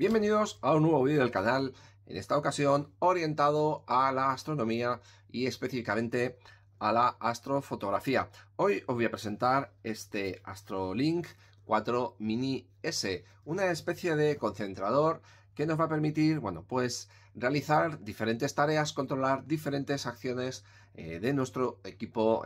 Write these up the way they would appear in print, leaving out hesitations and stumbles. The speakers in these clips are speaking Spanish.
Bienvenidos a un nuevo vídeo del canal, en esta ocasión orientado a la astronomía y específicamente a la astrofotografía. Hoy os voy a presentar este Astrolink 4 Mini S, una especie de concentrador que nos va a permitir, bueno, pues realizar diferentes tareas, controlar diferentes acciones de nuestro equipo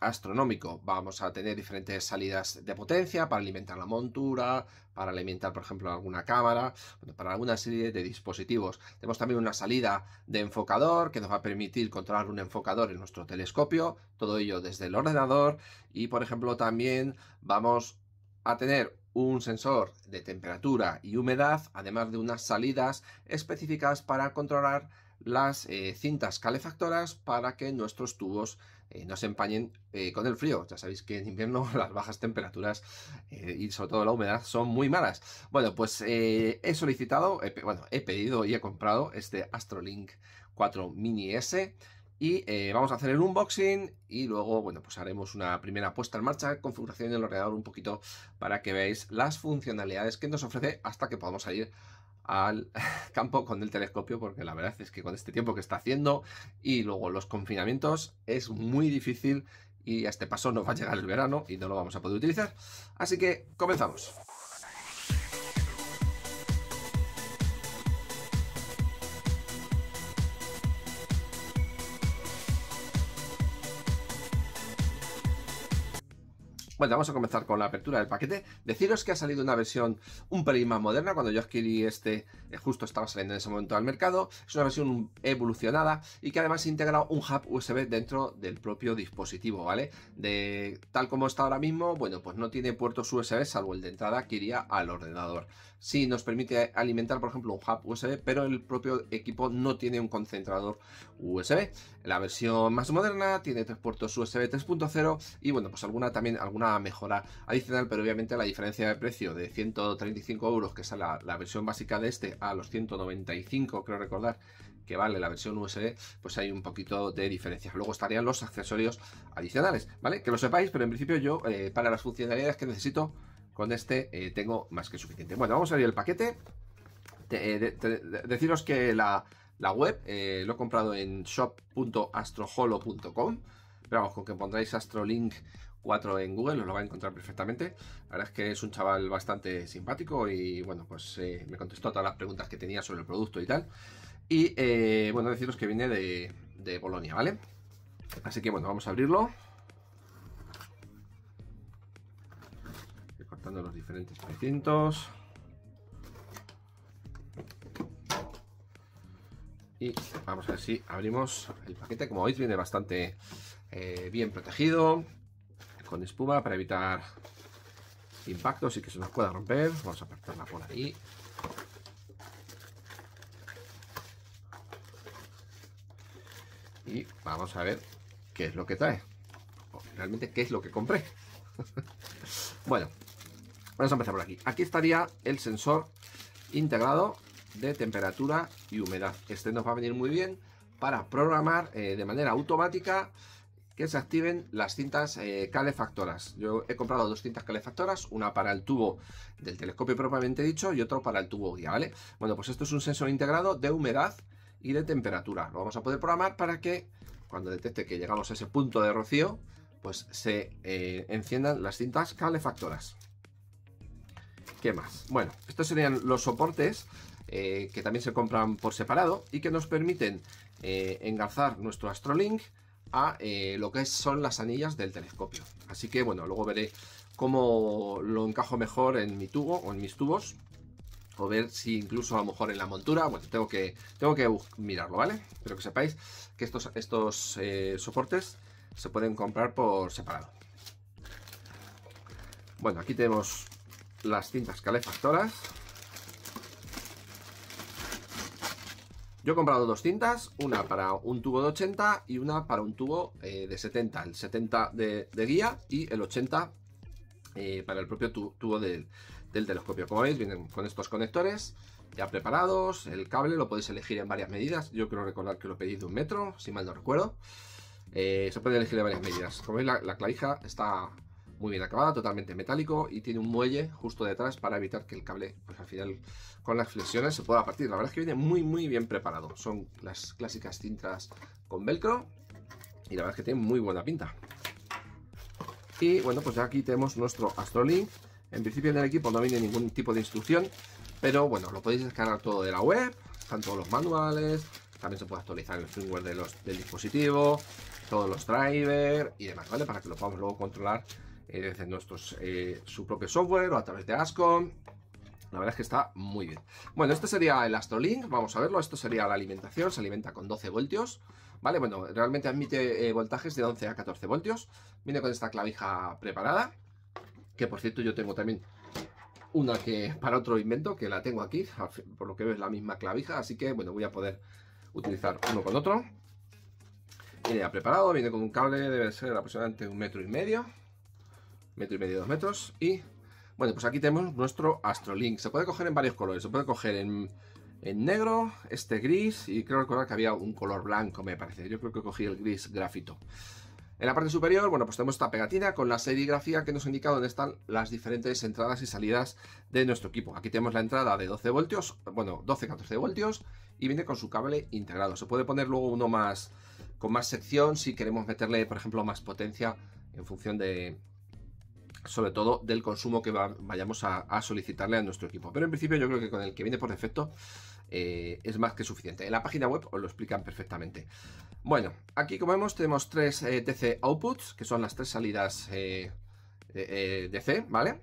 astronómico. Vamos a tener diferentes salidas de potencia para alimentar la montura, para alimentar, por ejemplo, alguna cámara, para alguna serie de dispositivos. Tenemos también una salida de enfocador que nos va a permitir controlar un enfocador en nuestro telescopio, todo ello desde el ordenador. Y, por ejemplo, también vamos a tener un sensor de temperatura y humedad, además de unas salidas específicas para controlar las cintas calefactoras para que nuestros tubos no se empañen con el frío. Ya sabéis que en invierno las bajas temperaturas y sobre todo la humedad son muy malas. Bueno, pues he pedido y he comprado este Astrolink 4 Mini S. Y vamos a hacer el unboxing y luego, bueno, pues haremos una primera puesta en marcha, configuración del ordenador un poquito para que veáis las funcionalidades que nos ofrece hasta que podamos salir al campo con el telescopio, porque la verdad es que con este tiempo que está haciendo y luego los confinamientos es muy difícil y a este paso nos va a llegar el verano y no lo vamos a poder utilizar. Así que comenzamos. Bueno, vamos a comenzar con la apertura del paquete. Deciros que ha salido una versión un pelín más moderna. Cuando yo adquirí este, justo estaba saliendo en ese momento al mercado. Es una versión evolucionada y que además integra un hub USB dentro del propio dispositivo, ¿vale? Tal como está ahora mismo, bueno, pues no tiene puertos USB, salvo el de entrada que iría al ordenador. Sí nos permite alimentar, por ejemplo, un hub USB, pero el propio equipo no tiene un concentrador USB. La versión más moderna tiene tres puertos USB 3.0 y, bueno, pues alguna mejora adicional, pero obviamente la diferencia de precio de 135 euros, que es la versión básica de este, a los 195, creo recordar, que vale la versión USB, pues hay un poquito de diferencia. Luego estarían los accesorios adicionales, ¿vale? Que lo sepáis, pero en principio yo, para las funcionalidades que necesito, con este tengo más que suficiente. Bueno, vamos a abrir el paquete. Deciros que la web lo he comprado en shop.astrojolo.com, pero vamos, con que pondráis Astrolink 4 en Google os lo va a encontrar perfectamente. La verdad es que es un chaval bastante simpático y, bueno, pues me contestó todas las preguntas que tenía sobre el producto y tal. Y bueno, deciros que viene de Polonia, ¿vale? Así que, bueno, vamos a abrirlo. Voy cortando los diferentes pedacitos. Y vamos a ver si abrimos el paquete. Como veis, viene bastante bien protegido, con espuma para evitar impactos y que se nos pueda romper. Vamos a apartarla por ahí. Y vamos a ver qué es lo que trae. O realmente qué es lo que compré. Bueno, vamos a empezar por aquí. Aquí estaría el sensor integrado de temperatura y humedad. Este nos va a venir muy bien para programar de manera automática que se activen las cintas calefactoras. Yo he comprado dos cintas calefactoras, una para el tubo del telescopio propiamente dicho y otro para el tubo guía, ¿vale? Bueno, pues esto es un sensor integrado de humedad y de temperatura. Lo vamos a poder programar para que cuando detecte que llegamos a ese punto de rocío, pues se enciendan las cintas calefactoras. ¿Qué más? Bueno, estos serían los soportes que también se compran por separado y que nos permiten engarzar nuestro Astrolink a lo que son las anillas del telescopio. Así que, bueno, luego veré cómo lo encajo mejor en mi tubo o en mis tubos, o ver si incluso a lo mejor en la montura. Bueno, tengo que mirarlo, ¿vale? Pero que sepáis que estos soportes se pueden comprar por separado. Bueno, aquí tenemos las cintas calefactoras. Yo he comprado dos cintas, una para un tubo de 80 y una para un tubo de 70, el 70 de guía y el 80 para el propio tubo del telescopio. Como veis, vienen con estos conectores ya preparados, el cable lo podéis elegir en varias medidas. Yo creo recordar que lo pedí de 1 metro, si mal no recuerdo. Se puede elegir en varias medidas. Como veis, la clavija está muy bien acabada, totalmente metálico, y tiene un muelle justo detrás para evitar que el cable, pues al final con las flexiones, se pueda partir. La verdad es que viene muy bien preparado. Son las clásicas cintas con velcro y la verdad es que tiene muy buena pinta. Y bueno, pues ya aquí tenemos nuestro Astrolink. En principio en el equipo no viene ningún tipo de instrucción, pero bueno, lo podéis descargar todo de la web, tanto los manuales, también se puede actualizar el firmware de del dispositivo, todos los drivers y demás, ¿vale? Para que lo podamos luego controlar desde su propio software o a través de Ascom. La verdad es que está muy bien. Bueno, este sería el Astrolink, vamos a verlo. Esto sería la alimentación, se alimenta con 12 voltios, ¿vale? Bueno, realmente admite voltajes de 11 a 14 voltios. Viene con esta clavija preparada, que por cierto yo tengo también una que para otro invento, que la tengo aquí, por lo que veo es la misma clavija, así que bueno, voy a poder utilizar uno con otro. Viene ya preparado, viene con un cable, debe ser aproximadamente 1,5 metros, 1,5 metros, 2 metros. Y bueno, pues aquí tenemos nuestro Astrolink. Se puede coger en varios colores, se puede coger en negro, este gris, y creo recordar que había un color blanco, me parece. Yo creo que cogí el gris grafito. En la parte superior, bueno, pues tenemos esta pegatina con la serigrafía que nos indica dónde están las diferentes entradas y salidas de nuestro equipo. Aquí tenemos la entrada de 12 voltios, bueno, 12-14 voltios, y viene con su cable integrado. Se puede poner luego uno más, con más sección, si queremos meterle, por ejemplo, más potencia en función de, sobre todo, del consumo que vayamos a solicitarle a nuestro equipo. Pero en principio yo creo que con el que viene por defecto es más que suficiente. En la página web os lo explican perfectamente. Bueno, aquí como vemos tenemos tres DC outputs, que son las tres salidas DC, ¿vale?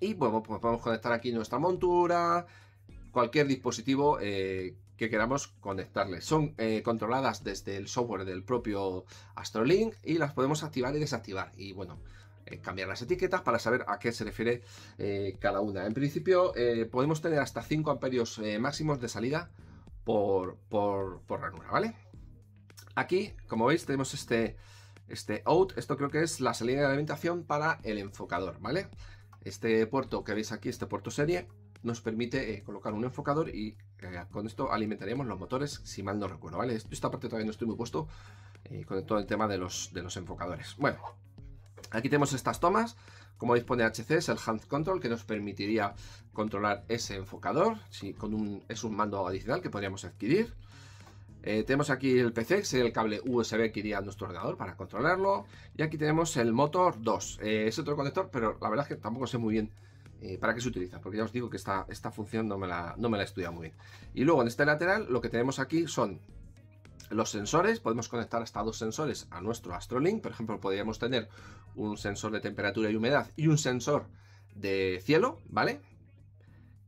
Y bueno, pues podemos conectar aquí nuestra montura, cualquier dispositivo que queramos conectarle. Son controladas desde el software del propio Astrolink y las podemos activar y desactivar. Y bueno, cambiar las etiquetas para saber a qué se refiere cada una. En principio podemos tener hasta 5 amperios máximos de salida por ranura, ¿vale? Aquí, como veis, tenemos este out. Esto creo que es la salida de alimentación para el enfocador, ¿vale? Este puerto que veis aquí, este puerto serie, nos permite colocar un enfocador y con esto alimentaríamos los motores, si mal no recuerdo, ¿vale? Esta parte todavía no estoy muy puesto con todo el tema de los enfocadores. Bueno, aquí tenemos estas tomas, como dispone HC, es el hand control que nos permitiría controlar ese enfocador, si con es un mando adicional que podríamos adquirir. Tenemos aquí el PC, que es el cable USB que iría a nuestro ordenador para controlarlo. Y aquí tenemos el motor 2, es otro conector, pero la verdad es que tampoco sé muy bien para qué se utiliza, porque ya os digo que esta función no me la he estudiado muy bien. Y luego en este lateral lo que tenemos aquí son los sensores. Podemos conectar hasta 2 sensores a nuestro Astrolink. Por ejemplo, podríamos tener un sensor de temperatura y humedad y un sensor de cielo, ¿vale?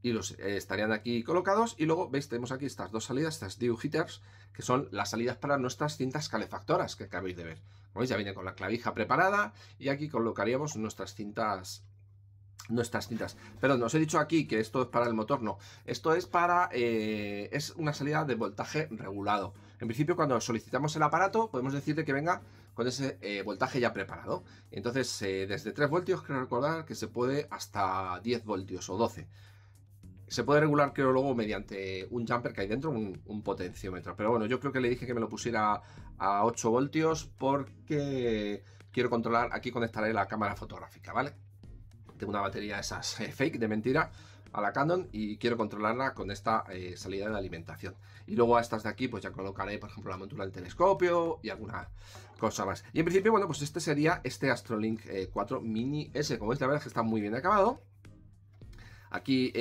Y los estarían aquí colocados. Y luego, veis, tenemos aquí estas dos salidas, estas dew heaters, que son las salidas para nuestras cintas calefactoras que acabáis de ver. Como veis, ya viene con la clavija preparada y aquí colocaríamos nuestras cintas. Perdón, os he dicho aquí que esto es para el motor, no. Esto es para es una salida de voltaje regulado. En principio, cuando solicitamos el aparato, podemos decirle que venga con ese voltaje ya preparado. Entonces, desde 3 voltios, creo recordar que se puede hasta 10 voltios o 12. Se puede regular, creo, luego mediante un jumper que hay dentro, un potenciómetro. Pero bueno, yo creo que le dije que me lo pusiera a 8 voltios porque quiero controlar. Aquí conectaré la cámara fotográfica, ¿vale? Tengo una batería de esas fake, de mentira, a la Canon, y quiero controlarla con esta salida de alimentación. Y luego a estas de aquí pues ya colocaré, por ejemplo, la montura del telescopio y alguna cosa más. Y en principio, bueno, pues este sería este Astrolink 4 Mini S. Como veis, la verdad es que está muy bien acabado. Aquí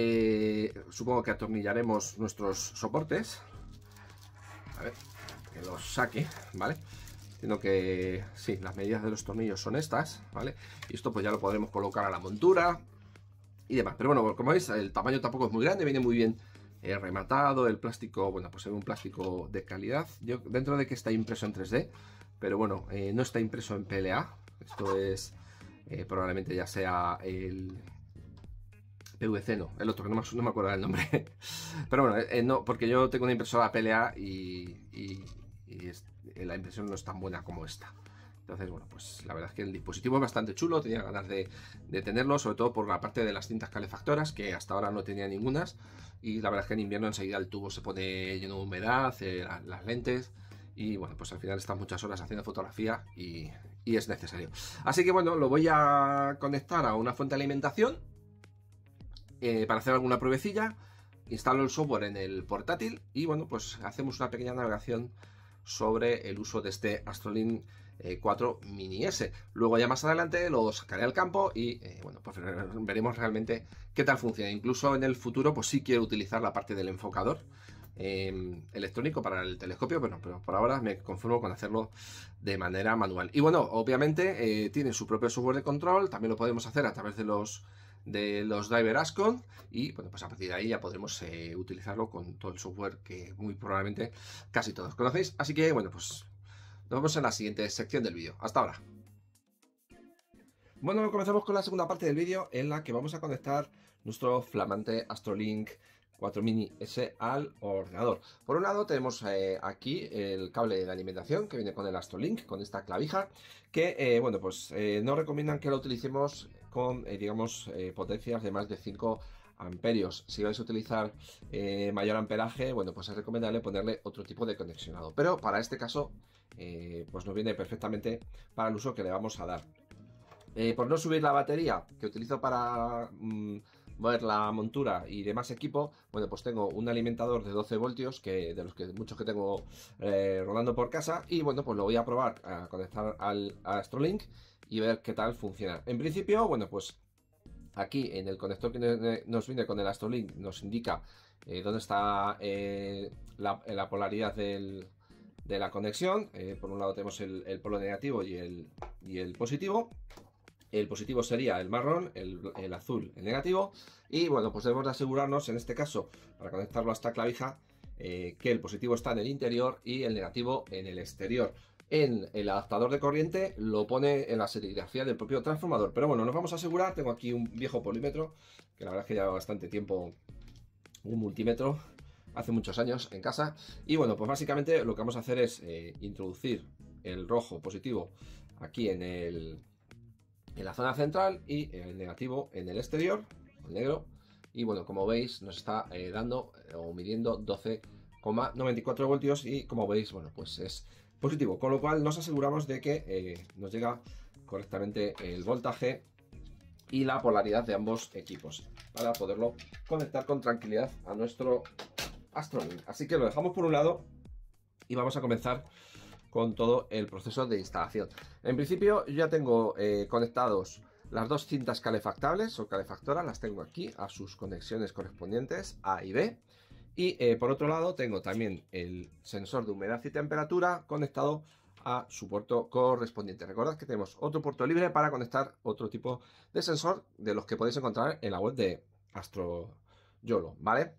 supongo que atornillaremos nuestros soportes. A ver, que los saque, ¿vale? Sino que sí, las medidas de los tornillos son estas, ¿vale? Y esto pues ya lo podremos colocar a la montura y demás. Pero bueno, como veis, el tamaño tampoco es muy grande, viene muy bien rematado. El plástico, bueno, pues es un plástico de calidad. Yo, dentro de que está impreso en 3D, pero bueno, no está impreso en PLA. Esto es, probablemente ya sea el PVC, no, el otro, que no me acuerdo del nombre. Pero bueno, no, porque yo tengo una impresora PLA y la impresión no es tan buena como esta. Entonces, bueno, pues la verdad es que el dispositivo es bastante chulo. Tenía ganas de tenerlo, sobre todo por la parte de las cintas calefactoras, que hasta ahora no tenía ningunas. Y la verdad es que en invierno enseguida el tubo se pone lleno de humedad, las lentes. Y bueno, pues al final estás muchas horas haciendo fotografía y, y es necesario. Así que bueno, lo voy a conectar a una fuente de alimentación para hacer alguna pruebecilla. Instalo el software en el portátil y bueno, pues hacemos una pequeña navegación sobre el uso de este Astrolink 4 Mini S. Luego ya más adelante lo sacaré al campo y bueno, pues veremos realmente qué tal funciona. Incluso en el futuro pues sí quiero utilizar la parte del enfocador electrónico para el telescopio, pero por ahora me conformo con hacerlo de manera manual. Y bueno, obviamente tiene su propio software de control, también lo podemos hacer a través de los drivers Ascom y bueno, pues a partir de ahí ya podremos utilizarlo con todo el software que muy probablemente casi todos conocéis. Así que bueno, pues nos vemos en la siguiente sección del vídeo. Hasta ahora. Bueno, comenzamos con la segunda parte del vídeo en la que vamos a conectar nuestro flamante Astrolink 4 Mini S al ordenador. Por un lado tenemos aquí el cable de alimentación que viene con el Astrolink, con esta clavija, que bueno, pues no recomiendan que lo utilicemos con, digamos, potencias de más de 5 amperios. Si vais a utilizar mayor amperaje, bueno, pues es recomendable ponerle otro tipo de conexionado, pero para este caso pues nos viene perfectamente para el uso que le vamos a dar. Por no subir la batería que utilizo para mover la montura y demás equipo, bueno, pues tengo un alimentador de 12 voltios, que de los que muchos que tengo rodando por casa, y bueno, pues lo voy a probar a conectar al Astrolink y ver qué tal funciona. En principio, bueno, pues aquí en el conector que nos viene con el Astrolink nos indica dónde está la polaridad de la conexión. Por un lado tenemos el polo negativo y el positivo. El positivo sería el marrón, el azul el negativo, y bueno, pues debemos de asegurarnos en este caso, para conectarlo a esta clavija, que el positivo está en el interior y el negativo en el exterior. En el adaptador de corriente lo pone en la serigrafía del propio transformador, pero bueno, nos vamos a asegurar. Tengo aquí un viejo polímetro, que la verdad es que lleva bastante tiempo, un multímetro, hace muchos años en casa, y bueno, pues básicamente lo que vamos a hacer es introducir el rojo positivo aquí en la zona central y el negativo en el exterior, el negro, y bueno, como veis nos está dando o midiendo 12,94 voltios y como veis, bueno, pues es positivo, con lo cual nos aseguramos de que nos llega correctamente el voltaje y la polaridad de ambos equipos para poderlo conectar con tranquilidad a nuestro Astrolink. Así que lo dejamos por un lado y vamos a comenzar con todo el proceso de instalación. En principio yo ya tengo conectados las dos cintas calefactables o calefactoras, las tengo aquí a sus conexiones correspondientes A y B. Y por otro lado tengo también el sensor de humedad y temperatura conectado a su puerto correspondiente. Recordad que tenemos otro puerto libre para conectar otro tipo de sensor de los que podéis encontrar en la web de Astrojolo, ¿vale?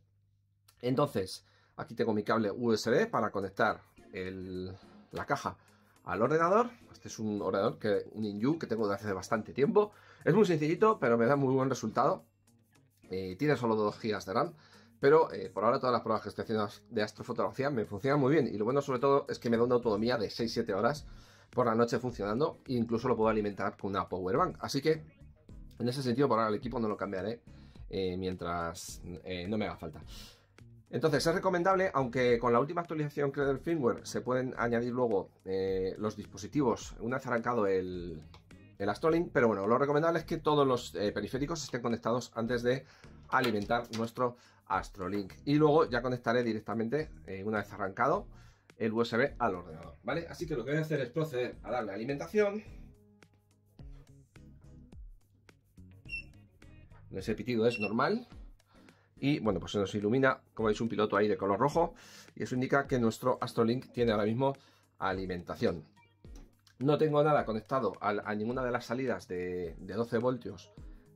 Entonces, aquí tengo mi cable USB para conectar la caja al ordenador. Este es un ordenador, un Inju, que tengo desde hace bastante tiempo. Es muy sencillito, pero me da muy buen resultado. Tiene solo 2 GB de RAM, pero por ahora todas las pruebas que estoy haciendo de astrofotografía me funcionan muy bien. Y lo bueno sobre todo es que me da una autonomía de 6-7 horas por la noche funcionando, e incluso lo puedo alimentar con una power bank. Así que en ese sentido por ahora el equipo no lo cambiaré mientras no me haga falta. Entonces es recomendable, aunque con la última actualización del firmware se pueden añadir luego los dispositivos una vez arrancado el Astrolink, pero bueno, lo recomendable es que todos los periféricos estén conectados antes de alimentar nuestro Astrolink, y luego ya conectaré directamente una vez arrancado el USB al ordenador, ¿vale? Así que lo que voy a hacer es proceder a darle alimentación. Ese pitido es normal. Y bueno, pues se nos ilumina, como veis, un piloto ahí de color rojo, y eso indica que nuestro Astrolink tiene ahora mismo alimentación. No tengo nada conectado a ninguna de las salidas de 12 voltios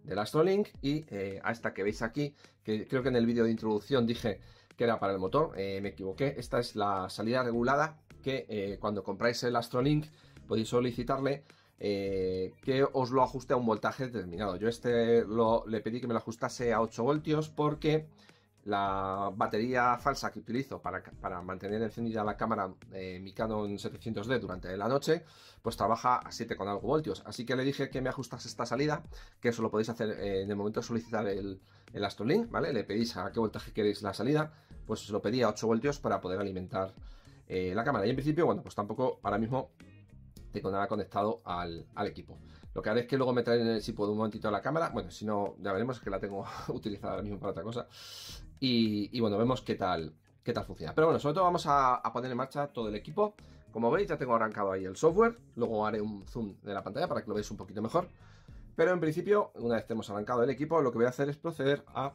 del Astrolink, y a esta que veis aquí, que creo que en el vídeo de introducción dije que era para el motor, me equivoqué. Esta es la salida regulada que cuando compráis el Astrolink podéis solicitarle que os lo ajuste a un voltaje determinado. Yo le pedí que me lo ajustase a 8 voltios porque la batería falsa que utilizo para mantener encendida la cámara, mi Canon 700D, durante la noche, pues trabaja a 7 con algo voltios. Así que le dije que me ajustase esta salida, que eso lo podéis hacer en el momento de solicitar el Astrolink, ¿vale? Le pedís a qué voltaje queréis la salida, pues se lo pedí a 8 voltios para poder alimentar la cámara. Y en principio, bueno, pues tampoco ahora mismo tengo nada conectado al equipo. Lo que haré es que luego me traeré, si puedo, un momentito a la cámara. Bueno, si no, ya veremos, es que la tengo utilizada ahora mismo para otra cosa. Y bueno, vemos qué tal funciona. Pero bueno, sobre todo vamos a poner en marcha todo el equipo. Como veis, ya tengo arrancado ahí el software. Luego haré un zoom de la pantalla para que lo veáis un poquito mejor. Pero en principio, una vez que hemos arrancado el equipo, lo que voy a hacer es proceder a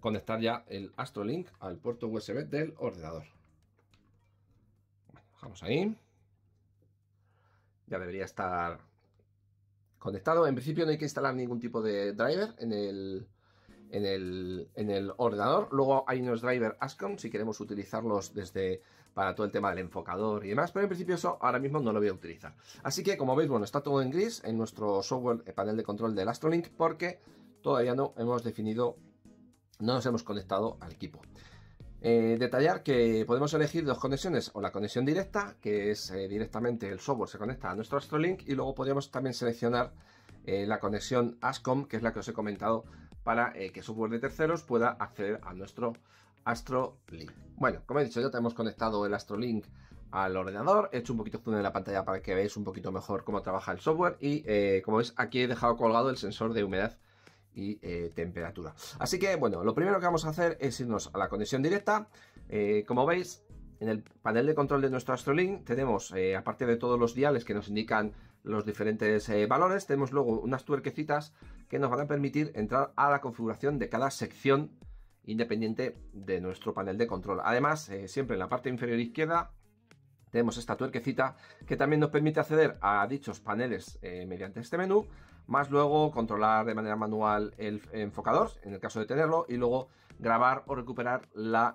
conectar ya el Astrolink al puerto USB del ordenador. Bueno, bajamos ahí. Ya debería estar conectado. En principio no hay que instalar ningún tipo de driver en el ordenador. Luego hay unos drivers Ascom si queremos utilizarlos para todo el tema del enfocador y demás, pero en principio eso ahora mismo no lo voy a utilizar. Así que, como veis, bueno, está todo en gris en nuestro software, el panel de control del Astrolink, porque todavía no hemos definido, no nos hemos conectado al equipo. Detallar que podemos elegir dos conexiones, o la conexión directa, que es directamente el software se conecta a nuestro Astrolink, y luego podríamos también seleccionar la conexión Ascom, que es la que os he comentado, para que software de terceros pueda acceder a nuestro Astrolink. Bueno, como he dicho, ya tenemos conectado el Astrolink al ordenador. He hecho un poquito zoom en la pantalla para que veáis un poquito mejor cómo trabaja el software. Y como veis, aquí he dejado colgado el sensor de humedad y temperatura. Así que, bueno, lo primero que vamos a hacer es irnos a la conexión directa. Como veis, en el panel de control de nuestro Astrolink tenemos, aparte de todos los diales que nos indican los diferentes valores, tenemos luego unas tuerquecitas que nos van a permitir entrar a la configuración de cada sección independiente de nuestro panel de control. Además, siempre en la parte inferior izquierda tenemos esta tuerquecita que también nos permite acceder a dichos paneles mediante este menú, más luego controlar de manera manual el enfocador, en el caso de tenerlo, y luego grabar o recuperar la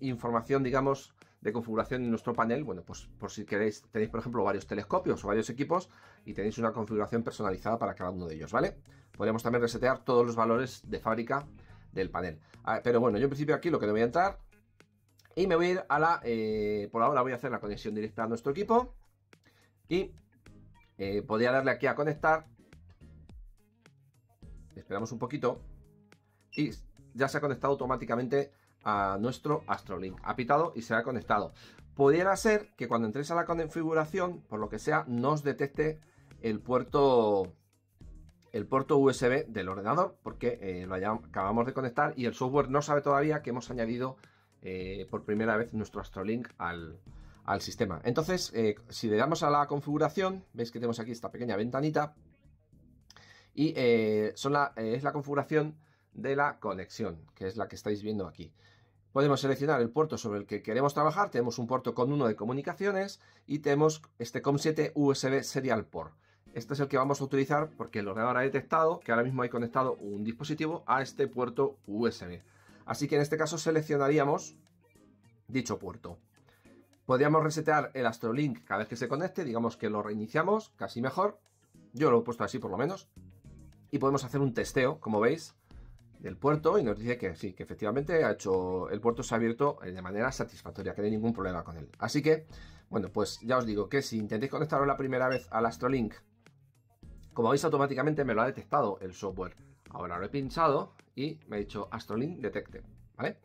información, digamos, de configuración en nuestro panel. Bueno, pues por si queréis, tenéis por ejemplo varios telescopios o varios equipos y tenéis una configuración personalizada para cada uno de ellos, ¿vale? Podríamos también resetear todos los valores de fábrica del panel. Pero bueno, yo en principio aquí lo que no voy a entrar y me voy a ir a la... por ahora voy a hacer la conexión directa a nuestro equipo y podría darle aquí a conectar. Esperamos un poquito y ya se ha conectado automáticamente a nuestro Astrolink. Ha pitado y se ha conectado. Pudiera ser que cuando entréis a la configuración, por lo que sea, no os detecte el puerto USB del ordenador, porque lo acabamos de conectar y el software no sabe todavía que hemos añadido por primera vez nuestro Astrolink al sistema. Entonces, si le damos a la configuración, veis que tenemos aquí esta pequeña ventanita y es la configuración de la conexión, que es la que estáis viendo aquí. Podemos seleccionar el puerto sobre el que queremos trabajar. Tenemos un puerto COM1 de comunicaciones y tenemos este COM7 USB Serial Port. Este es el que vamos a utilizar porque el ordenador ha detectado que ahora mismo hay conectado un dispositivo a este puerto USB. Así que en este caso seleccionaríamos dicho puerto. Podríamos resetear el Astrolink cada vez que se conecte, digamos que lo reiniciamos, casi mejor. Yo lo he puesto así por lo menos. Y podemos hacer un testeo, como veis, del puerto y nos dice que sí, que efectivamente el puerto se ha abierto de manera satisfactoria, que no hay ningún problema con él. Así que, bueno, pues ya os digo que si intentáis conectaros la primera vez al Astrolink, como veis automáticamente me lo ha detectado el software. Ahora lo he pinchado y me ha dicho Astrolink Detected, ¿vale?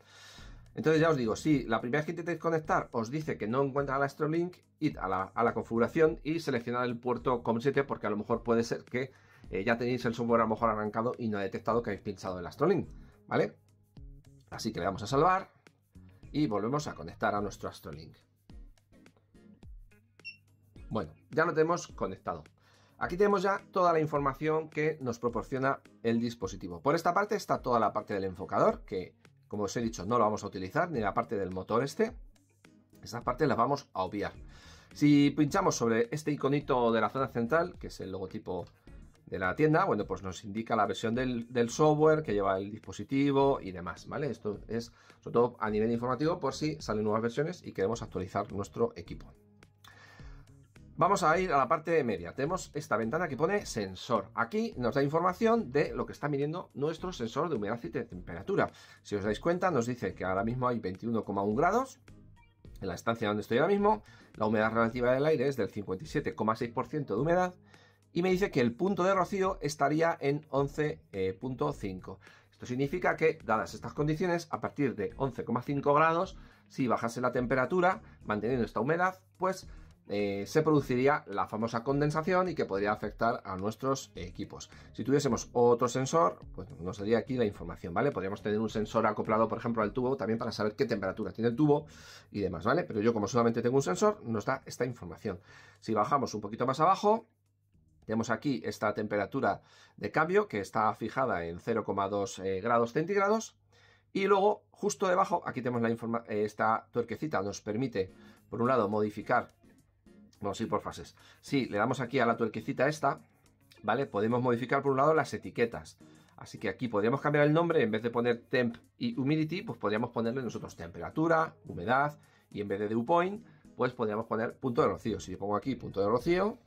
Entonces ya os digo, si la primera vez que intentéis conectar os dice que no encuentra el Astrolink, id a la configuración y seleccionad el puerto COM7 porque a lo mejor puede ser que ya tenéis el software a lo mejor arrancado y no ha detectado que habéis pinchado el Astrolink, ¿vale? Así que le damos a salvar y volvemos a conectar a nuestro Astrolink. Bueno, ya lo tenemos conectado. Aquí tenemos ya toda la información que nos proporciona el dispositivo. Por esta parte está toda la parte del enfocador, que como os he dicho no lo vamos a utilizar, ni la parte del motor este. Esas partes las vamos a obviar. Si pinchamos sobre este iconito de la zona central, que es el logotipo de la tienda, bueno, pues nos indica la versión del software que lleva el dispositivo y demás, ¿vale? Esto es sobre todo a nivel informativo por si salen nuevas versiones y queremos actualizar nuestro equipo. Vamos a ir a la parte media. Tenemos esta ventana que pone sensor. Aquí nos da información de lo que está midiendo nuestro sensor de humedad y de temperatura. Si os dais cuenta, nos dice que ahora mismo hay 21,1 grados en la estancia donde estoy ahora mismo. La humedad relativa del aire es del 57,6% de humedad. Y me dice que el punto de rocío estaría en 11,5. Esto significa que, dadas estas condiciones, a partir de 11,5 grados, si bajase la temperatura, manteniendo esta humedad, pues se produciría la famosa condensación y que podría afectar a nuestros equipos. Si tuviésemos otro sensor, pues nos daría aquí la información, ¿vale? Podríamos tener un sensor acoplado, por ejemplo, al tubo también para saber qué temperatura tiene el tubo y demás, ¿vale? Pero yo como solamente tengo un sensor, nos da esta información. Si bajamos un poquito más abajo, tenemos aquí esta temperatura de cambio que está fijada en 0,2 grados centígrados. Y luego, justo debajo, aquí tenemos la esta tuerquecita nos permite, por un lado, modificar. Vamos a ir por fases. Si le damos aquí a la tuerquecita esta, ¿vale? Podemos modificar, por un lado, las etiquetas. Así que aquí podríamos cambiar el nombre. En vez de poner temp y humidity, pues podríamos ponerle nosotros temperatura, humedad. Y en vez de dew point, pues podríamos poner punto de rocío. Si yo pongo aquí punto de rocío,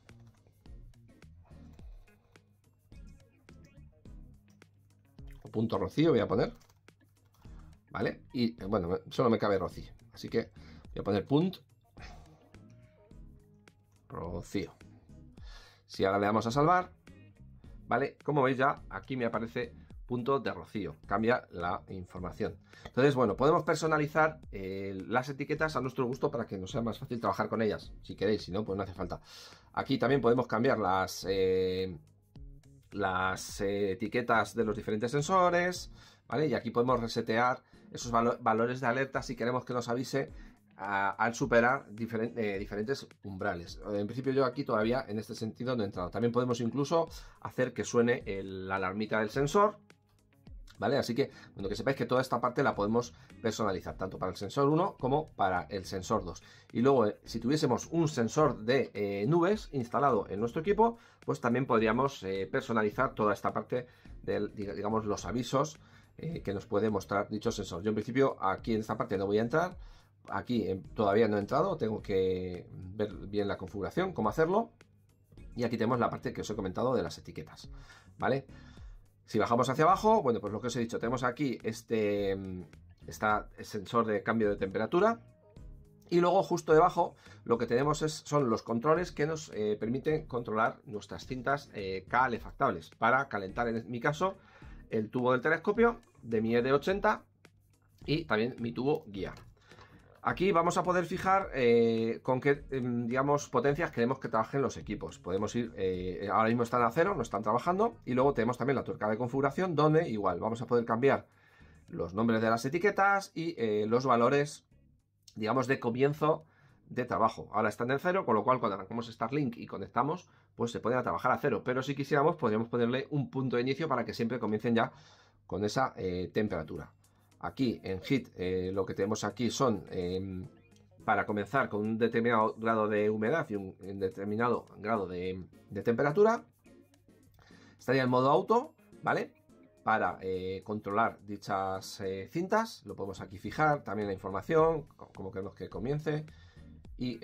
o punto rocío voy a poner, ¿vale? Y bueno, solo me cabe rocío, así que voy a poner punto rocío. Si ahora le damos a salvar, ¿vale? Como veis ya, aquí me aparece punto de rocío, cambia la información. Entonces, bueno, podemos personalizar las etiquetas a nuestro gusto para que nos sea más fácil trabajar con ellas, si queréis, si no, pues no hace falta. Aquí también podemos cambiar las etiquetas de los diferentes sensores, ¿vale? Y aquí podemos resetear esos valores de alerta si queremos que nos avise al superar diferentes umbrales. En principio yo aquí todavía en este sentido no he entrado. También podemos incluso hacer que suene la alarmita del sensor, ¿vale? Así que, bueno, que sepáis que toda esta parte la podemos personalizar, tanto para el sensor 1 como para el sensor 2. Y luego, si tuviésemos un sensor de nubes instalado en nuestro equipo, pues también podríamos personalizar toda esta parte de, digamos, los avisos que nos puede mostrar dicho sensor. Yo en principio aquí en esta parte no voy a entrar. Aquí todavía no he entrado, tengo que ver bien la configuración, cómo hacerlo. Y aquí tenemos la parte que os he comentado de las etiquetas, ¿vale? Si bajamos hacia abajo, bueno, pues lo que os he dicho, tenemos aquí este sensor de cambio de temperatura. Y luego justo debajo lo que tenemos son los controles que nos permiten controlar nuestras cintas calefactables para calentar, en mi caso, el tubo del telescopio de mi ED80 y también mi tubo guía. Aquí vamos a poder fijar con qué, digamos, potencias queremos que trabajen los equipos. Podemos ir, ahora mismo están a cero, no están trabajando. Y luego tenemos también la tuerca de configuración, donde igual vamos a poder cambiar los nombres de las etiquetas y los valores, digamos, de comienzo de trabajo. Ahora están en cero, con lo cual cuando arrancamos Starlink y conectamos, pues se ponen a trabajar a cero. Pero si quisiéramos, podríamos ponerle un punto de inicio para que siempre comiencen ya con esa temperatura. Aquí en HIT lo que tenemos aquí son, para comenzar, con un determinado grado de humedad y un determinado grado de temperatura. Estaría en modo auto, ¿vale? Para controlar dichas cintas. Lo podemos aquí fijar, también la información, como queremos que comience. Y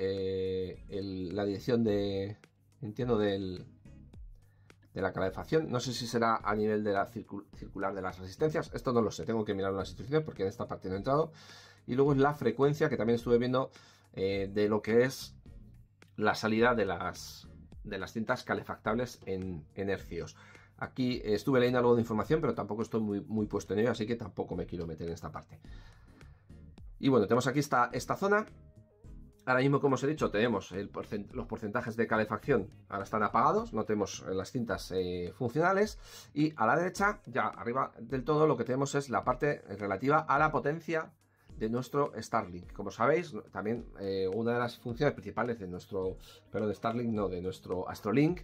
la dirección de, entiendo, de la calefacción. No sé si será a nivel de la circular de las resistencias, esto no lo sé, tengo que mirar unas instrucciones porque en esta parte no he entrado. Y luego es la frecuencia, que también estuve viendo de lo que es la salida de las cintas calefactables en hercios. Aquí estuve leyendo algo de información, pero tampoco estoy muy puesto en ello, así que tampoco me quiero meter en esta parte. Y bueno, tenemos aquí esta zona. Ahora mismo, como os he dicho, tenemos los porcentajes de calefacción, ahora están apagados, no tenemos las cintas funcionales. Y a la derecha, ya arriba del todo, lo que tenemos es la parte relativa a la potencia de nuestro Starlink. Como sabéis, también una de las funciones principales de nuestro, perdón, de Starlink, no, de nuestro Astrolink,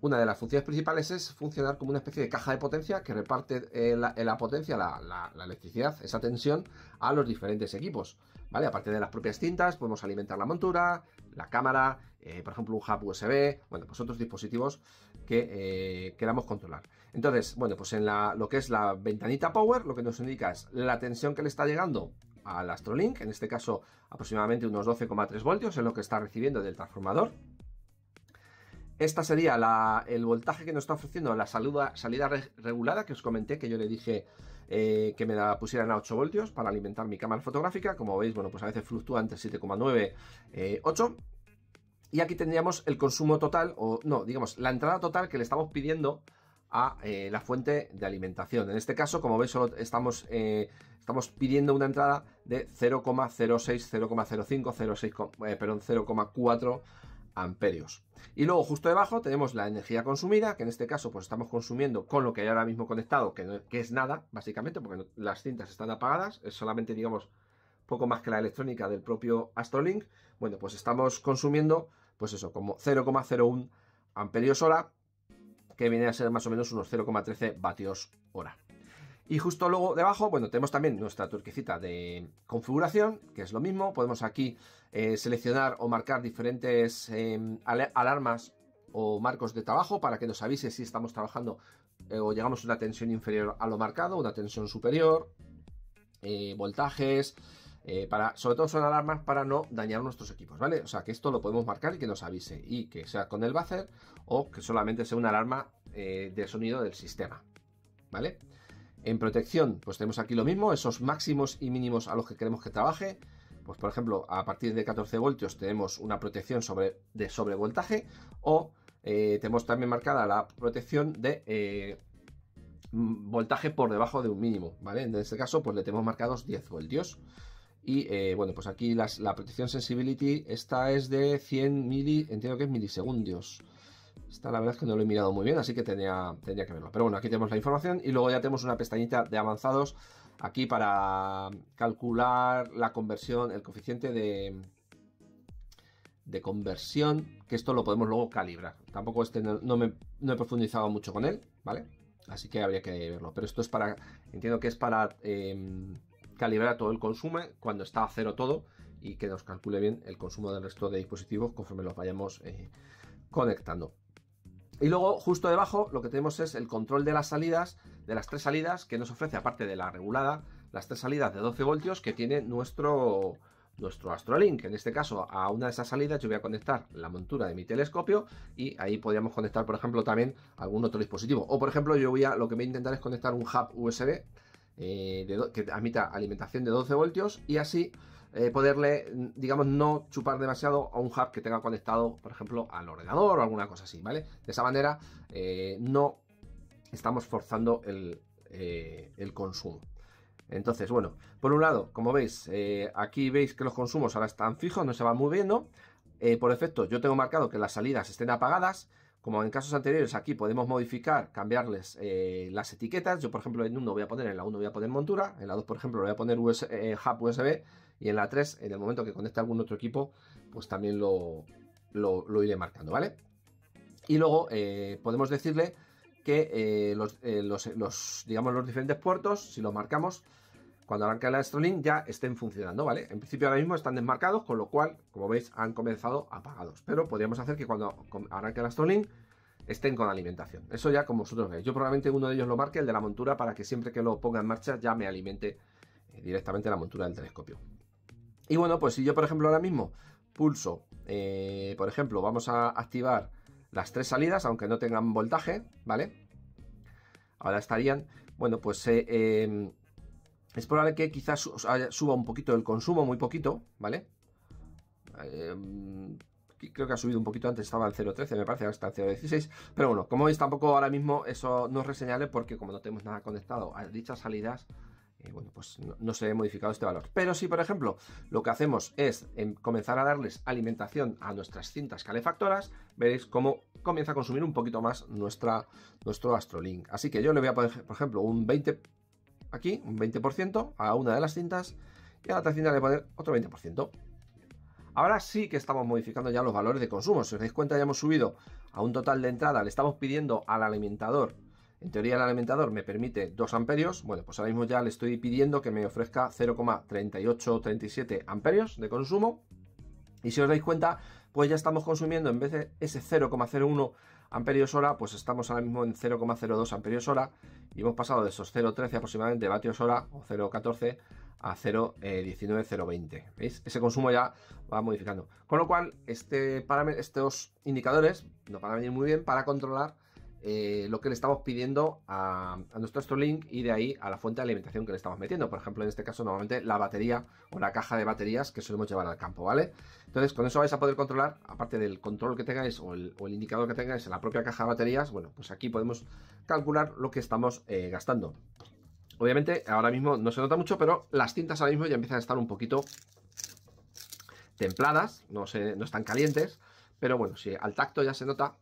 una de las funciones principales es funcionar como una especie de caja de potencia que reparte la potencia, la electricidad, esa tensión, a los diferentes equipos, ¿vale? Aparte de las propias cintas, podemos alimentar la montura, la cámara, por ejemplo, un hub USB, bueno, pues otros dispositivos que queramos controlar. Entonces, bueno, pues en lo que es la ventanita Power, lo que nos indica es la tensión que le está llegando al Astrolink, en este caso aproximadamente unos 12,3 voltios es lo que está recibiendo del transformador. Esta sería el voltaje que nos está ofreciendo la salida regulada, que os comenté, que yo le dije que me la pusieran a 8 voltios para alimentar mi cámara fotográfica. Como veis, bueno, pues a veces fluctúa entre 7,9 y 8. Y aquí tendríamos el consumo total, o no, digamos, la entrada total que le estamos pidiendo a la fuente de alimentación. En este caso, como veis, solo estamos estamos pidiendo una entrada de 0,06, 0,05, 0,4 amperios. Y luego justo debajo tenemos la energía consumida, que en este caso pues estamos consumiendo con lo que hay ahora mismo conectado, que es nada, básicamente, porque las cintas están apagadas, es solamente, digamos, poco más que la electrónica del propio Astrolink. Bueno, pues estamos consumiendo, pues eso, como 0,01 amperios hora, que viene a ser más o menos unos 0,13 vatios hora. Y justo luego debajo, bueno, tenemos también nuestra turquecita de configuración, que es lo mismo. Podemos aquí seleccionar o marcar diferentes alarmas o marcos de trabajo para que nos avise si estamos trabajando o llegamos a una tensión inferior a lo marcado, una tensión superior, voltajes. Sobre todo son alarmas para no dañar nuestros equipos, ¿vale? O sea, que esto lo podemos marcar y que nos avise, y que sea con el buzzer o que solamente sea una alarma de sonido del sistema, ¿vale? En protección, pues tenemos aquí lo mismo, esos máximos y mínimos a los que queremos que trabaje. Pues por ejemplo, a partir de 14 voltios tenemos una protección de sobrevoltaje, o tenemos también marcada la protección de voltaje por debajo de un mínimo, ¿vale? En este caso pues le tenemos marcados 10 voltios. Y bueno, pues aquí la protección sensibility, esta es de 100 mili, entiendo que es milisegundos. Esta la verdad es que no lo he mirado muy bien, así que tenía que verlo. Pero bueno, aquí tenemos la información y luego ya tenemos una pestañita de avanzados aquí para calcular la conversión, el coeficiente de conversión, que esto lo podemos luego calibrar. Tampoco no he profundizado mucho con él, ¿vale? Así que habría que verlo. Pero esto es para, entiendo que es para calibrar todo el consumo cuando está a cero todo, y que nos calcule bien el consumo del resto de dispositivos conforme los vayamos conectando. Y luego justo debajo lo que tenemos es el control de las salidas, de las tres salidas que nos ofrece, aparte de la regulada, las tres salidas de 12 voltios que tiene nuestro Astrolink. En este caso, a una de esas salidas yo voy a conectar la montura de mi telescopio, y ahí podríamos conectar por ejemplo también algún otro dispositivo, o por ejemplo lo que voy a intentar es conectar un hub USB que admita alimentación de 12 voltios, y así poderle, digamos, no chupar demasiado a un hub que tenga conectado por ejemplo al ordenador o alguna cosa así, ¿vale? De esa manera no estamos forzando el consumo. Entonces, bueno, por un lado, como veis, aquí veis que los consumos ahora están fijos, no se van moviendo. Por defecto yo tengo marcado que las salidas estén apagadas. Como en casos anteriores, aquí podemos modificar, cambiarles las etiquetas. Yo, por ejemplo, en la 1 voy a poner montura, en la 2, por ejemplo, le voy a poner hub USB, y en la 3, en el momento que conecte algún otro equipo, pues también lo iré marcando, ¿vale? Y luego podemos decirle que los diferentes puertos, si los marcamos, cuando arranque el Astrolink ya estén funcionando, ¿vale? En principio ahora mismo están desmarcados, con lo cual, como veis, han comenzado apagados. Pero podríamos hacer que cuando arranque el Astrolink estén con alimentación. Eso ya como vosotros veis. Yo probablemente uno de ellos lo marque, el de la montura, para que siempre que lo ponga en marcha ya me alimente directamente la montura del telescopio. Y bueno, pues si yo, por ejemplo, ahora mismo pulso, por ejemplo, vamos a activar las tres salidas, aunque no tengan voltaje, ¿vale? Ahora estarían, bueno, pues... es probable que quizás suba un poquito el consumo, muy poquito, ¿vale? Creo que ha subido un poquito, antes estaba al 0,13 me parece, ahora está al 0,16. Pero bueno, como veis tampoco ahora mismo eso no es reseñable, porque como no tenemos nada conectado a dichas salidas, bueno, pues no se ha modificado este valor. Pero si por ejemplo lo que hacemos es comenzar a darles alimentación a nuestras cintas calefactoras, veréis cómo comienza a consumir un poquito más nuestro Astrolink. Así que yo le voy a poner por ejemplo un 20%. Aquí un 20% a una de las cintas, y a la otra cinta le voy a poner otro 20%. Ahora sí que estamos modificando ya los valores de consumo. Si os dais cuenta, ya hemos subido a un total de entrada. Le estamos pidiendo al alimentador, en teoría el alimentador me permite 2 amperios. Bueno, pues ahora mismo ya le estoy pidiendo que me ofrezca 0,3837 amperios de consumo. Y si os dais cuenta, pues ya estamos consumiendo, en vez de ese 0,01 amperios hora, pues estamos ahora mismo en 0,02 amperios hora, y hemos pasado de esos 0,13 aproximadamente vatios hora, o 0,14, a 0,19, 0,20. ¿Veis? Ese consumo ya va modificando. Con lo cual, estos indicadores nos van a venir muy bien para controlar lo que le estamos pidiendo a nuestro Astrolink, y de ahí a la fuente de alimentación que le estamos metiendo. Por ejemplo, en este caso normalmente la batería o la caja de baterías que solemos llevar al campo, ¿vale? Entonces con eso vais a poder controlar, aparte del control que tengáis o el indicador que tengáis en la propia caja de baterías, bueno, pues aquí podemos calcular lo que estamos gastando. Obviamente ahora mismo no se nota mucho, pero las cintas ahora mismo ya empiezan a estar un poquito templadas, no están calientes, pero bueno, si al tacto ya se nota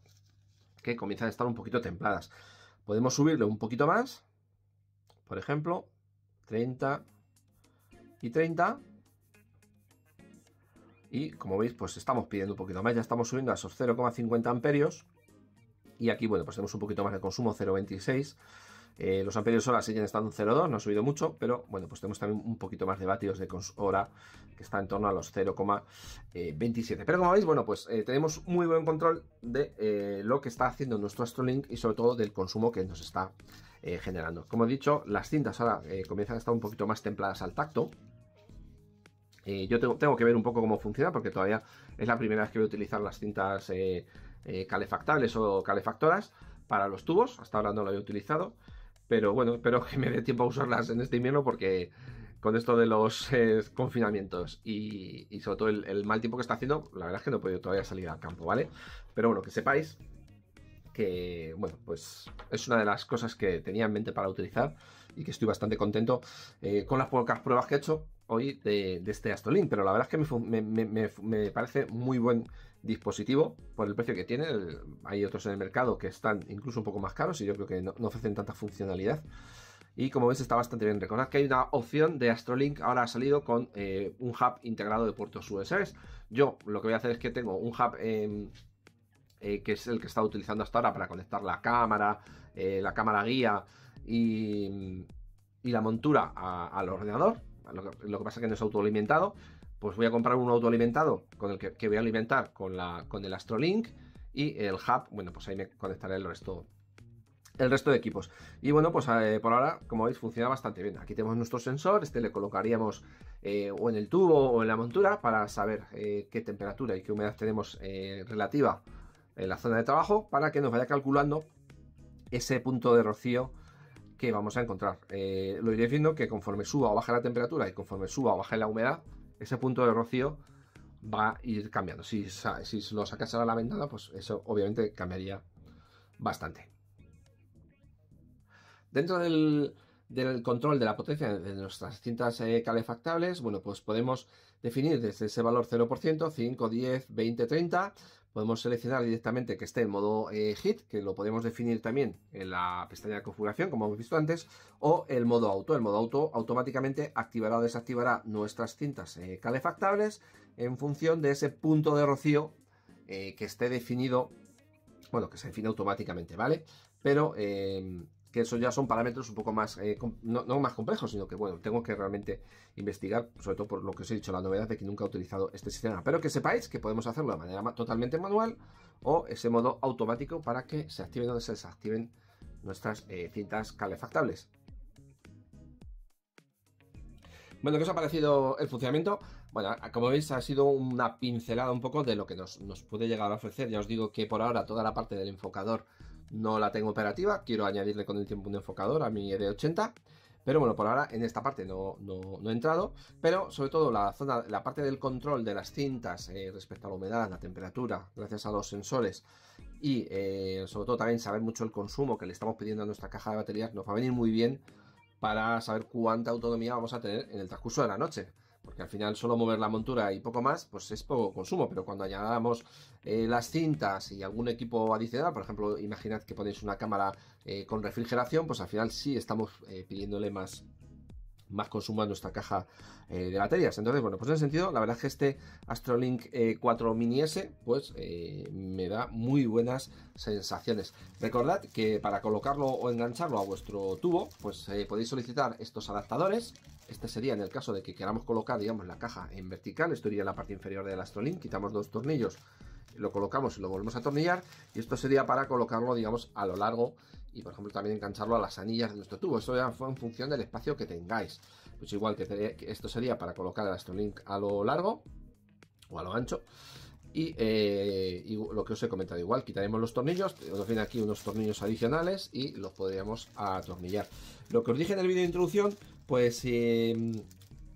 que comienzan a estar un poquito templadas. Podemos subirle un poquito más, por ejemplo, 30 y 30. Y como veis, pues estamos pidiendo un poquito más, ya estamos subiendo a esos 0,50 amperios. Y aquí, bueno, pues tenemos un poquito más de consumo, 0,26. Los amperios hora siguen estando en 0,2, no ha subido mucho, pero bueno, pues tenemos también un poquito más de vatios de hora, que está en torno a los 0,27. Pero como veis, bueno, pues tenemos muy buen control de lo que está haciendo nuestro Astrolink y sobre todo del consumo que nos está generando. Como he dicho, las cintas ahora comienzan a estar un poquito más templadas al tacto. Yo tengo que ver un poco cómo funciona, porque todavía es la primera vez que voy a utilizar las cintas calefactables o calefactoras para los tubos. Hasta ahora no lo he utilizado, pero bueno, espero que me dé tiempo a usarlas en este invierno, porque con esto de los confinamientos y sobre todo el mal tiempo que está haciendo, la verdad es que no he podido todavía salir al campo, ¿vale? Pero bueno, que sepáis que, bueno, pues es una de las cosas que tenía en mente para utilizar y que estoy bastante contento con las pocas pruebas que he hecho hoy de este Astrolink, pero la verdad es que me parece muy buen dispositivo por el precio que tiene. Hay otros en el mercado que están incluso un poco más caros y yo creo que no ofrecen tanta funcionalidad, y como veis está bastante bien. Recordad que hay una opción de Astrolink, ahora ha salido con un hub integrado de puertos USB. Yo lo que voy a hacer es que tengo un hub que es el que he estado utilizando hasta ahora para conectar la cámara guía y la montura al ordenador. Lo que pasa es que no es autoalimentado. Pues voy a comprar uno autoalimentado con el que voy a alimentar con el Astrolink, y el hub, bueno, pues ahí me conectaré el resto de equipos. Y bueno, pues por ahora, como veis, funciona bastante bien. Aquí tenemos nuestro sensor, este le colocaríamos o en el tubo o en la montura para saber qué temperatura y qué humedad tenemos relativa en la zona de trabajo, para que nos vaya calculando ese punto de rocío que vamos a encontrar. Lo iré viendo que conforme suba o baje la temperatura y conforme suba o baje la humedad, ese punto de rocío va a ir cambiando. Si lo sacas a la ventana, pues eso obviamente cambiaría bastante. Dentro del control de la potencia de nuestras cintas calefactables, bueno, pues podemos definir desde ese valor 0%, 5, 10, 20, 30. Podemos seleccionar directamente que esté en modo HIT, que lo podemos definir también en la pestaña de configuración, como hemos visto antes, o el modo auto. El modo auto automáticamente activará o desactivará nuestras cintas calefactables en función de ese punto de rocío que esté definido, bueno, que se define automáticamente, ¿vale? Pero que eso ya son parámetros un poco más, no más complejos, sino que, bueno, tengo que realmente investigar, sobre todo por lo que os he dicho, la novedad de que nunca he utilizado este sistema. Pero que sepáis que podemos hacerlo de manera totalmente manual o ese modo automático para que se activen o se desactiven nuestras cintas calefactables. Bueno, ¿qué os ha parecido el funcionamiento? Bueno, como veis ha sido una pincelada un poco de lo que nos puede llegar a ofrecer. Ya os digo que por ahora toda la parte del enfocador no la tengo operativa, quiero añadirle con el tiempo un enfocador a mi ED80, pero bueno, por ahora en esta parte no he entrado, pero sobre todo la parte del control de las cintas respecto a la humedad, la temperatura, gracias a los sensores, y sobre todo también saber mucho el consumo que le estamos pidiendo a nuestra caja de baterías, nos va a venir muy bien para saber cuánta autonomía vamos a tener en el transcurso de la noche. Porque al final solo mover la montura y poco más, pues es poco consumo. Pero cuando añadamos las cintas y algún equipo adicional, por ejemplo, imaginad que ponéis una cámara con refrigeración, pues al final sí estamos pidiéndole más consumo a nuestra caja de baterías. Entonces, bueno, pues en ese sentido, la verdad es que este Astrolink 4 Mini S, pues me da muy buenas sensaciones. Recordad que para colocarlo o engancharlo a vuestro tubo, pues podéis solicitar estos adaptadores. Este sería en el caso de que queramos colocar, digamos, la caja en vertical. Esto iría en la parte inferior del Astrolink, quitamos dos tornillos, lo colocamos y lo volvemos a atornillar, y esto sería para colocarlo, digamos, a lo largo y, por ejemplo, también engancharlo a las anillas de nuestro tubo. Esto ya fue en función del espacio que tengáis. Pues igual que esto sería para colocar el Astrolink a lo largo o a lo ancho, y lo que os he comentado, igual quitaremos los tornillos, nos vienen aquí unos tornillos adicionales y los podríamos atornillar. Lo que os dije en el vídeo de introducción, pues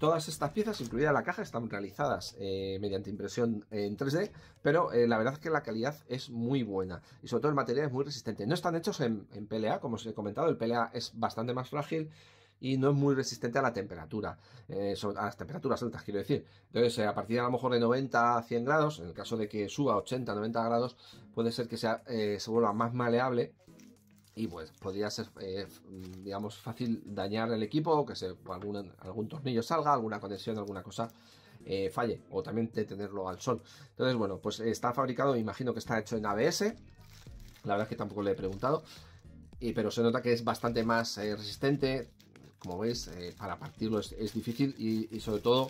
todas estas piezas, incluida la caja, están realizadas mediante impresión en 3D, pero la verdad es que la calidad es muy buena y sobre todo el material es muy resistente. No están hechos en PLA, como os he comentado, el PLA es bastante más frágil y no es muy resistente a la temperatura, a las temperaturas altas, quiero decir. Entonces, a partir de a lo mejor de 90 a 100 grados, en el caso de que suba a 80 90 grados, puede ser que sea, se vuelva más maleable y pues podría ser, digamos, fácil dañar el equipo o que se, algún tornillo salga, alguna conexión, alguna cosa falle, o también detenerlo al sol. Entonces, bueno, pues está fabricado, me imagino que está hecho en ABS, la verdad es que tampoco le he preguntado, pero se nota que es bastante más resistente, como veis, para partirlo es difícil, y sobre todo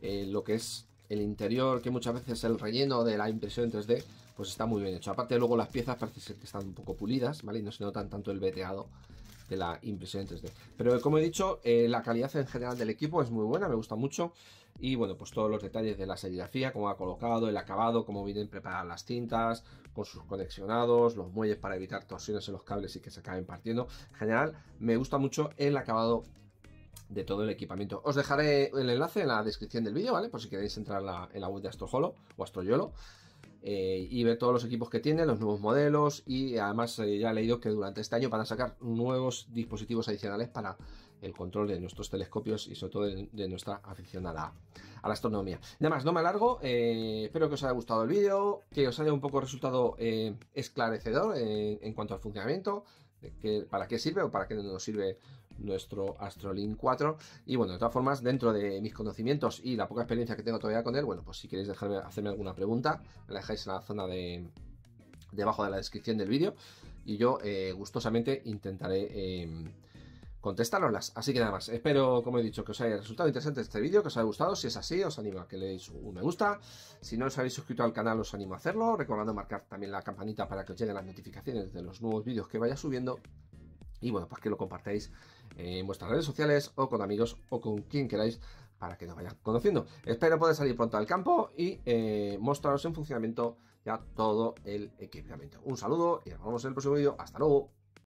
lo que es el interior, que muchas veces el relleno de la impresión en 3D, pues está muy bien hecho. Aparte, luego las piezas parece ser que están un poco pulidas, ¿vale? Y no se notan tanto el veteado de la impresión en 3D. Pero como he dicho, la calidad en general del equipo es muy buena, me gusta mucho. Y bueno, pues todos los detalles de la serigrafía, cómo ha colocado, el acabado, cómo vienen preparadas las tintas, con sus conexionados, los muelles para evitar torsiones en los cables y que se acaben partiendo. En general, me gusta mucho el acabado de todo el equipamiento. Os dejaré el enlace en la descripción del vídeo, ¿vale? Por si queréis entrar en la web de Astrojolo o Astrojolo y ver todos los equipos que tiene, los nuevos modelos, y además ya he leído que durante este año van a sacar nuevos dispositivos adicionales para el control de nuestros telescopios y sobre todo de nuestra afición a la astronomía. Nada más, no me alargo, espero que os haya gustado el vídeo, que os haya un poco resultado esclarecedor en cuanto al funcionamiento, para qué sirve o para qué no nos sirve nuestro Astrolink 4. Y bueno, de todas formas, dentro de mis conocimientos y la poca experiencia que tengo todavía con él, bueno, pues si queréis hacerme alguna pregunta, me la dejáis en la zona debajo de la descripción del vídeo y yo gustosamente intentaré contestároslas. Así que nada más, espero, como he dicho, que os haya resultado interesante este vídeo, que os haya gustado. Si es así, os animo a que le deis un me gusta. Si no os habéis suscrito al canal, os animo a hacerlo, recordando marcar también la campanita para que os lleguen las notificaciones de los nuevos vídeos que vaya subiendo. Y bueno, pues que lo compartáis en vuestras redes sociales o con amigos o con quien queráis para que nos vayan conociendo. Espero poder salir pronto al campo y mostraros en funcionamiento ya todo el equipamiento. Un saludo y nos vemos en el próximo vídeo. ¡Hasta luego!